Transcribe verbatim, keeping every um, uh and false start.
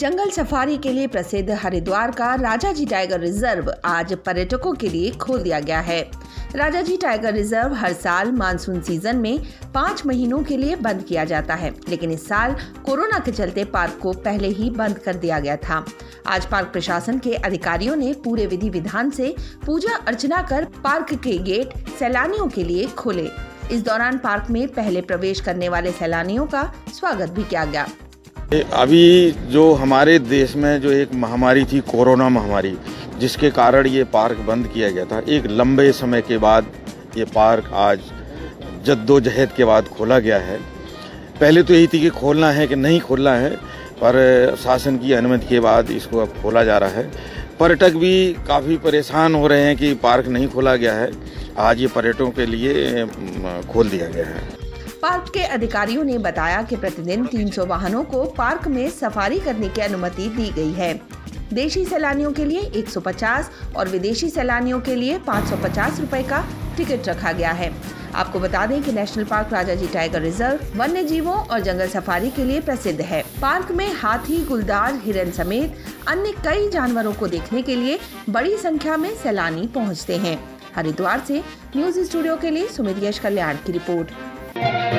जंगल safari के लिए प्रसिद्ध हरिद्वार का राजाजी टाइगर रिजर्व आज पर्यटकों के लिए खोल दिया गया है। राजाजी टाइगर रिजर्व हर साल मानसून सीजन में पाँच महीनों के लिए बंद किया जाता है, लेकिन इस साल कोरोना के चलते पार्क को पहले ही बंद कर दिया गया था। आज पार्क प्रशासन के अधिकारियों ने पूरे विधि विधान से पूजा अर्चना कर पार्क के गेट सैलानियों के लिए खोले। इस दौरान पार्क में पहले प्रवेश करने वाले सैलानियों का स्वागत भी किया गया। अभी जो हमारे देश में जो एक महामारी थी, कोरोना महामारी, जिसके कारण ये पार्क बंद किया गया था, एक लंबे समय के बाद ये पार्क आज जद्दोजहद के बाद खोला गया है। पहले तो यही थी कि खोलना है कि नहीं खोलना है, पर शासन की अनुमति के बाद इसको अब खोला जा रहा है। पर्यटक भी काफ़ी परेशान हो रहे हैं कि पार्क नहीं खोला गया है, आज ये पर्यटकों के लिए खोल दिया गया है। पार्क के अधिकारियों ने बताया कि प्रतिदिन तीन सौ वाहनों को पार्क में सफारी करने की अनुमति दी गई है। देशी सैलानियों के लिए एक सौ पचास और विदेशी सैलानियों के लिए पाँच सौ पचास रुपए का टिकट रखा गया है। आपको बता दें कि national park Rajaji tiger reserve वन्य जीवों और जंगल सफारी के लिए प्रसिद्ध है। पार्क में हाथी, गुलदार, हिरन समेत अन्य कई जानवरों को देखने के लिए बड़ी संख्या में सैलानी पहुँचते हैं। हरिद्वार से न्यूज स्टूडियो के लिए सुमितेश कल्याण की रिपोर्ट।